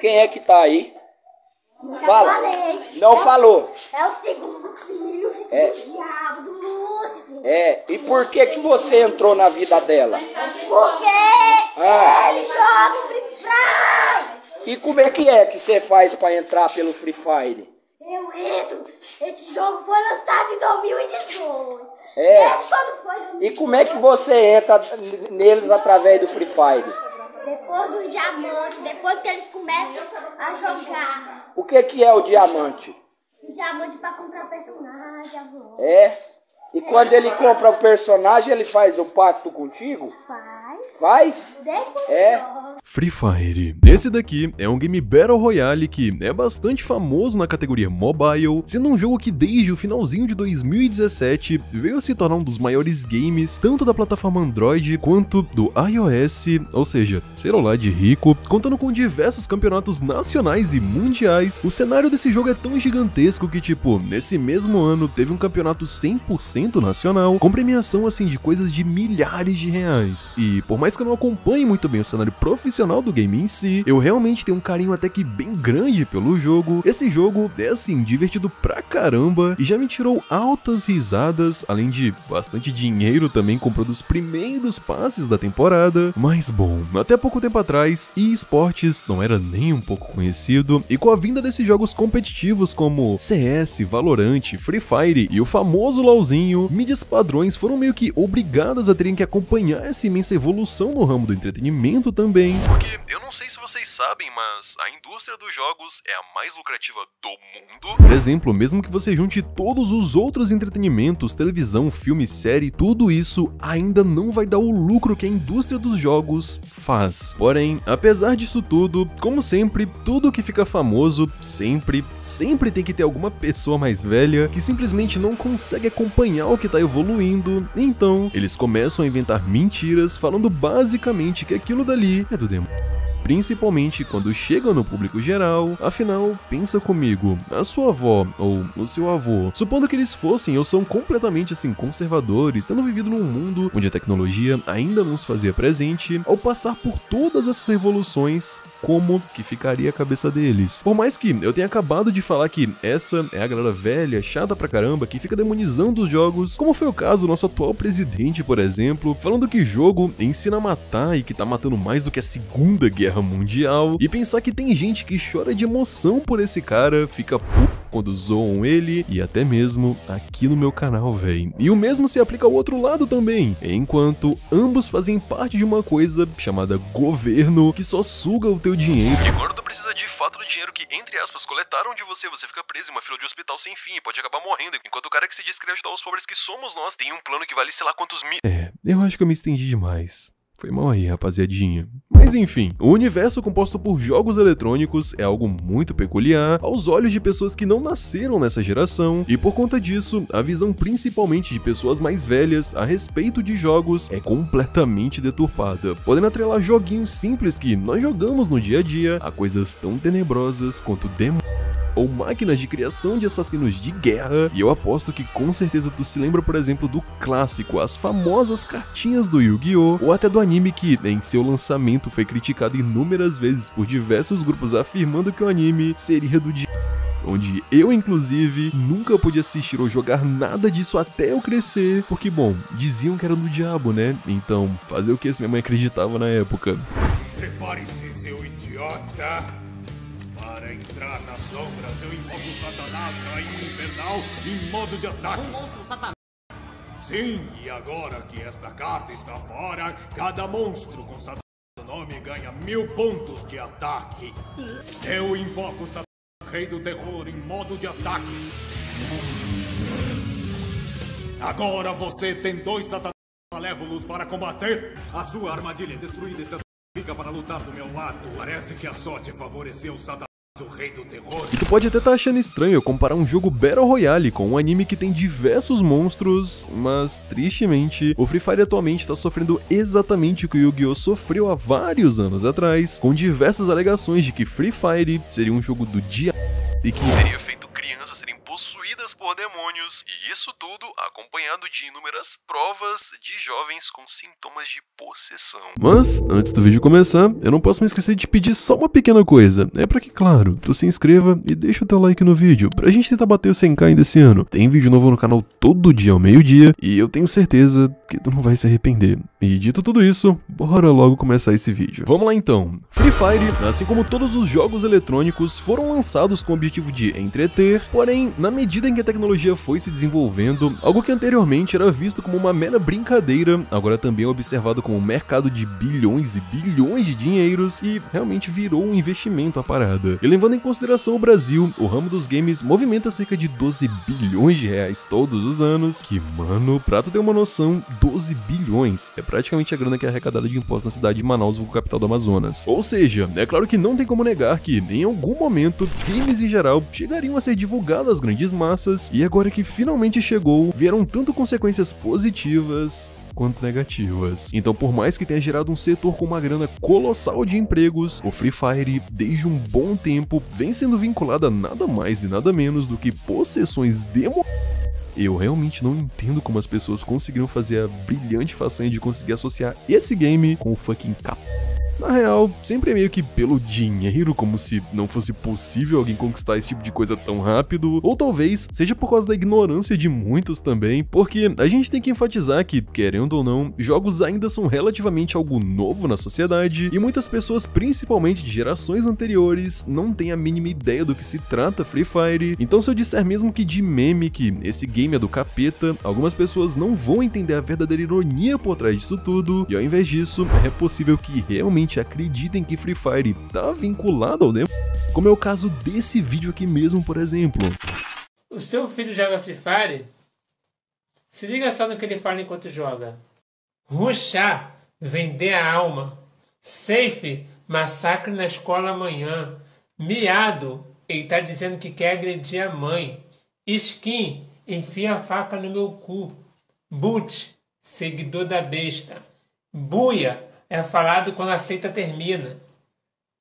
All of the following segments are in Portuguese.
Quem é que tá aí? Fala. Não falou. É o segundo filho do diabo, do músico. É, e por que que você entrou na vida dela? Porque ele joga Free Fire. E como é que você faz pra entrar pelo Free Fire? Eu entro. Esse jogo foi lançado em 2018. É. E como é que você entra neles através do Free Fire? Depois do diamante, depois que eles começam a jogar. O que é o diamante? O diamante pra comprar personagem, avô. É? E quando ele compra o personagem, ele faz o pacto contigo? Faz? Free Fire. Esse daqui é um game Battle Royale que é bastante famoso na categoria Mobile, sendo um jogo que desde o finalzinho de 2017 veio a se tornar um dos maiores games tanto da plataforma Android quanto do iOS, ou seja, celular de rico, contando com diversos campeonatos nacionais e mundiais. O cenário desse jogo é tão gigantesco que, tipo, nesse mesmo ano teve um campeonato 100% nacional, com premiação assim de coisas de milhares de reais. E por mais que eu não acompanhe muito bem o cenário profissional do game em si, eu realmente tenho um carinho até que bem grande pelo jogo. Esse jogo é assim, divertido pra caramba e já me tirou altas risadas, além de bastante dinheiro também comprando os primeiros passes da temporada. Mas bom, até pouco tempo atrás, eSports não era nem um pouco conhecido, e com a vinda desses jogos competitivos como CS, Valorant, Free Fire e o famoso LOLzinho, mídias padrões foram meio que obrigadas a terem que acompanhar essa imensa evolução no ramo do entretenimento também. Porque eu não sei se vocês sabem, mas a indústria dos jogos é a mais lucrativa do mundo. Por exemplo, mesmo que você junte todos os outros entretenimentos, televisão, filme, série, tudo isso ainda não vai dar o lucro que a indústria dos jogos faz. Porém, apesar disso tudo, como sempre, tudo que fica famoso, sempre tem que ter alguma pessoa mais velha que simplesmente não consegue acompanhar o que tá evoluindo. Então, eles começam a inventar mentiras, falando basicamente que aquilo dali é do demônio. Principalmente quando chegam no público geral. Afinal, pensa comigo, a sua avó ou o seu avô, supondo que eles fossem ou são completamente assim conservadores, tendo vivido num mundo onde a tecnologia ainda não se fazia presente, ao passar por todas essas revoluções, como que ficaria a cabeça deles? Por mais que eu tenha acabado de falar que essa é a galera velha, chata pra caramba, que fica demonizando os jogos, como foi o caso do nosso atual presidente, por exemplo, falando que jogo ensina a matar e que tá matando mais do que a Segunda Guerra Mundial, e pensar que tem gente que chora de emoção por esse cara, fica puto quando zoam ele, e até mesmo aqui no meu canal, véi. E o mesmo se aplica ao outro lado também, enquanto ambos fazem parte de uma coisa chamada governo, que só suga o teu dinheiro. E quando tu precisa de fato do dinheiro que, entre aspas, coletaram de você, você fica preso em uma fila de hospital sem fim e pode acabar morrendo, enquanto o cara que se diz querer ajudar os pobres que somos nós tem um plano que vale sei lá quantos mil... É, eu acho que eu me estendi demais. Foi mal aí, rapaziadinha. Mas enfim, o universo composto por jogos eletrônicos é algo muito peculiar aos olhos de pessoas que não nasceram nessa geração, e por conta disso, a visão principalmente de pessoas mais velhas a respeito de jogos é completamente deturpada, podendo atrelar joguinhos simples que nós jogamos no dia a dia a coisas tão tenebrosas quanto demônios ou máquinas de criação de assassinos de guerra. E eu aposto que com certeza tu se lembra, por exemplo, do clássico, as famosas cartinhas do Yu-Gi-Oh, ou até do anime que, em seu lançamento, foi criticado inúmeras vezes por diversos grupos afirmando que o anime seria do diabo, onde eu, inclusive, nunca pude assistir ou jogar nada disso até eu crescer, porque, bom, diziam que era do diabo, né? Então, fazer o que se minha mãe acreditava na época. Prepare-se, seu idiota! Para entrar nas sombras, eu invoco Satanás, rainha infernal, em modo de ataque. Um monstro Satanás? Sim, e agora que esta carta está fora, cada monstro com Satanás no nome ganha 1000 pontos de ataque. Eu invoco Satanás, rei do terror, em modo de ataque. Agora você tem 2 Satanás malévolos para combater. A sua armadilha é destruída e Satanás fica para lutar do meu lado. Parece que a sorte favoreceu Satanás, o rei do terror. E tu pode até tá achando estranho eu comparar um jogo Battle Royale com um anime que tem diversos monstros, mas tristemente, o Free Fire atualmente tá sofrendo exatamente o que o Yu-Gi-Oh! Sofreu há vários anos atrás, com diversas alegações de que Free Fire seria um jogo do diabo e que teria feito crianças serem possuídas por por demônios, e isso tudo acompanhado de inúmeras provas de jovens com sintomas de possessão. Mas, antes do vídeo começar, eu não posso me esquecer de pedir só uma pequena coisa. É pra que, claro, tu se inscreva e deixa o teu like no vídeo, pra gente tentar bater o 100k ainda esse ano. Tem vídeo novo no canal todo dia ao meio-dia, e eu tenho certeza que tu não vai se arrepender. E dito tudo isso, bora logo começar esse vídeo. Vamos lá então. Free Fire, assim como todos os jogos eletrônicos, foram lançados com o objetivo de entreter, porém, na medida em que a tecnologia foi se desenvolvendo, algo que anteriormente era visto como uma mera brincadeira, agora também é observado como um mercado de bilhões e bilhões de dinheiros e realmente virou um investimento à parada. E levando em consideração o Brasil, o ramo dos games movimenta cerca de 12 bilhões de reais todos os anos, que mano, pra tu ter uma noção, 12 bilhões é praticamente a grana que é arrecadada de impostos na cidade de Manaus, o capital do Amazonas. Ou seja, é claro que não tem como negar que em algum momento games em geral chegariam a ser divulgados às grandes massas, e agora que finalmente chegou, vieram tanto consequências positivas quanto negativas. Então, por mais que tenha gerado um setor com uma grana colossal de empregos, o Free Fire, desde um bom tempo, vem sendo vinculado a nada mais e nada menos do que possessões demoníacas. Eu realmente não entendo como as pessoas conseguiram fazer a brilhante façanha de conseguir associar esse game com o fucking cap. Na real, sempre é meio que pelo dinheiro, como se não fosse possível alguém conquistar esse tipo de coisa tão rápido, ou talvez seja por causa da ignorância de muitos também, porque a gente tem que enfatizar que, querendo ou não, jogos ainda são relativamente algo novo na sociedade, e muitas pessoas, principalmente de gerações anteriores, não têm a mínima ideia do que se trata Free Fire. Então, se eu disser mesmo que de meme que esse game é do capeta, algumas pessoas não vão entender a verdadeira ironia por trás disso tudo, e ao invés disso, é possível que realmente acreditem que Free Fire tá vinculado ao demônio, como é o caso desse vídeo aqui mesmo, por exemplo. O seu filho joga Free Fire? Se liga só no que ele fala enquanto joga. Ruxar, vender a alma. Safe, massacre na escola amanhã. Miado, ele tá dizendo que quer agredir a mãe. Skin, enfia a faca no meu cu. Boot, seguidor da besta. Buia, é falado quando a seita termina.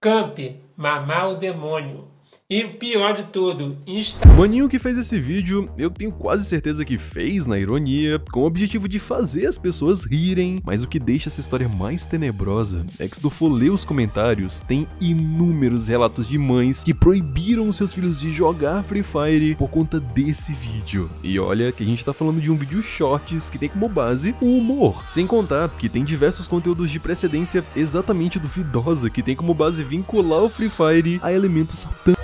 Camp, mamar o demônio. E o pior de tudo, o maninho que fez esse vídeo, eu tenho quase certeza que fez na ironia, com o objetivo de fazer as pessoas rirem. Mas o que deixa essa história mais tenebrosa é que, se tu for ler os comentários, tem inúmeros relatos de mães que proibiram os seus filhos de jogar Free Fire por conta desse vídeo. E olha que a gente tá falando de um vídeo shorts que tem como base o humor, sem contar que tem diversos conteúdos de precedência exatamente duvidosa que tem como base vincular o Free Fire a elementos satânicos.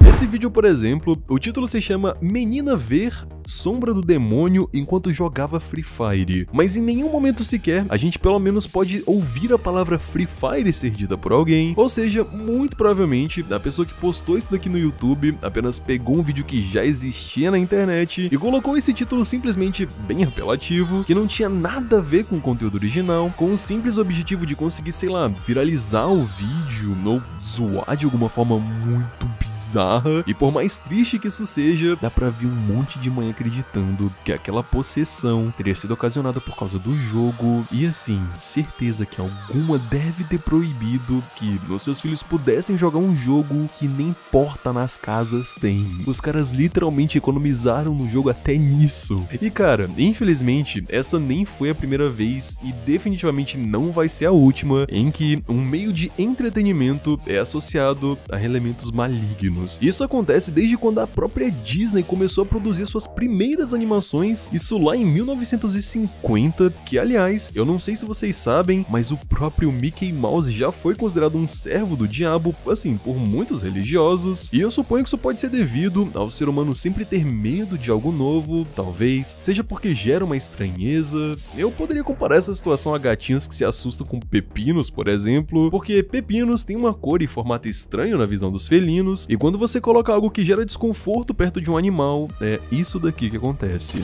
Nesse vídeo, por exemplo, o título se chama Menina Ver Sombra do Demônio Enquanto Jogava Free Fire. Mas em nenhum momento sequer a gente pelo menos pode ouvir a palavra Free Fire ser dita por alguém. Ou seja, muito provavelmente a pessoa que postou isso daqui no YouTube apenas pegou um vídeo que já existia na internet e colocou esse título simplesmente bem apelativo, que não tinha nada a ver com o conteúdo original, com o simples objetivo de conseguir, sei lá, viralizar o vídeo ou zoar de alguma forma muito bizarra. E por mais triste que isso seja, dá pra ver um monte de manhã acreditando que aquela possessão teria sido ocasionada por causa do jogo. E assim, certeza que alguma deve ter proibido que os seus filhos pudessem jogar um jogo que nem porta nas casas tem. Os caras literalmente economizaram no jogo até nisso. E cara, infelizmente, essa nem foi a primeira vez e definitivamente não vai ser a última em que um meio de entretenimento é associado a elementos malignos. Isso acontece desde quando a própria Disney começou a produzir suas primeiras animações, isso lá em 1950, que aliás, eu não sei se vocês sabem, mas o próprio Mickey Mouse já foi considerado um servo do diabo, assim, por muitos religiosos, e eu suponho que isso pode ser devido ao ser humano sempre ter medo de algo novo, talvez seja porque gera uma estranheza. Eu poderia comparar essa situação a gatinhos que se assustam com pepinos, por exemplo, porque pepinos têm uma cor e formato estranho na visão dos felinos, e quando você coloca algo que gera desconforto perto de um animal, é isso daqui que acontece.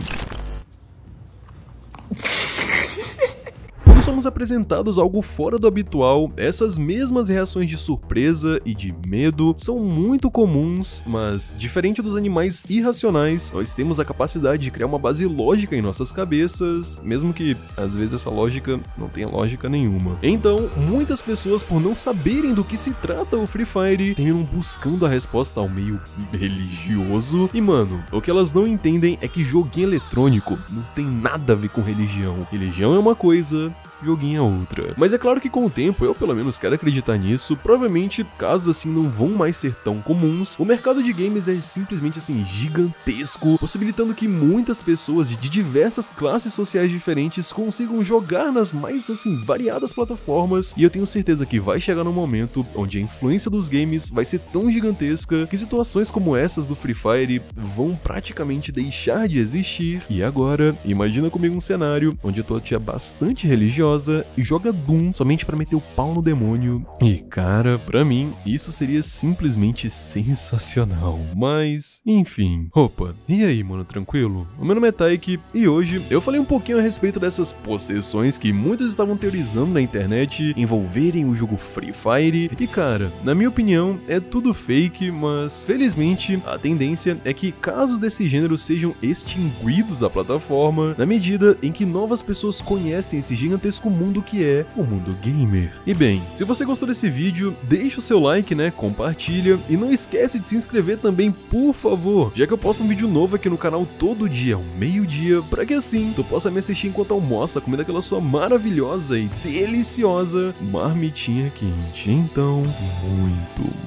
somos apresentados a algo fora do habitual, essas mesmas reações de surpresa e de medo são muito comuns, mas diferente dos animais irracionais, nós temos a capacidade de criar uma base lógica em nossas cabeças, mesmo que às vezes essa lógica não tenha lógica nenhuma. Então, muitas pessoas, por não saberem do que se trata o Free Fire, terminam buscando a resposta ao meio religioso. E mano, o que elas não entendem é que joguinho eletrônico não tem nada a ver com religião. Religião é uma coisa, joguinho é outra. Mas é claro que com o tempo, eu pelo menos quero acreditar nisso, provavelmente casos assim não vão mais ser tão comuns. O mercado de games é simplesmente assim gigantesco, possibilitando que muitas pessoas de diversas classes sociais diferentes consigam jogar nas mais assim variadas plataformas, e eu tenho certeza que vai chegar num momento onde a influência dos games vai ser tão gigantesca que situações como essas do Free Fire vão praticamente deixar de existir. E agora, imagina comigo um cenário onde tua tia é bastante religiosa e joga Doom somente pra meter o pau no demônio. E cara, pra mim, isso seria simplesmente sensacional. Mas, enfim. Opa, e aí mano, tranquilo? O meu nome é Taiki e hoje eu falei um pouquinho a respeito dessas possessões que muitos estavam teorizando na internet envolverem o jogo Free Fire. E cara, na minha opinião, é tudo fake, mas felizmente a tendência é que casos desse gênero sejam extinguidos da plataforma na medida em que novas pessoas conhecem esse gigantesco mundo que é o mundo gamer. E bem, se você gostou desse vídeo, deixa o seu like, né, compartilha e não esquece de se inscrever também, por favor, já que eu posto um vídeo novo aqui no canal todo dia, ao meio-dia, para que assim tu possa me assistir enquanto almoça, comendo aquela sua maravilhosa e deliciosa marmitinha quente. Então,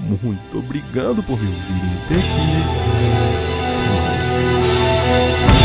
muito obrigado por me ouvir até aqui.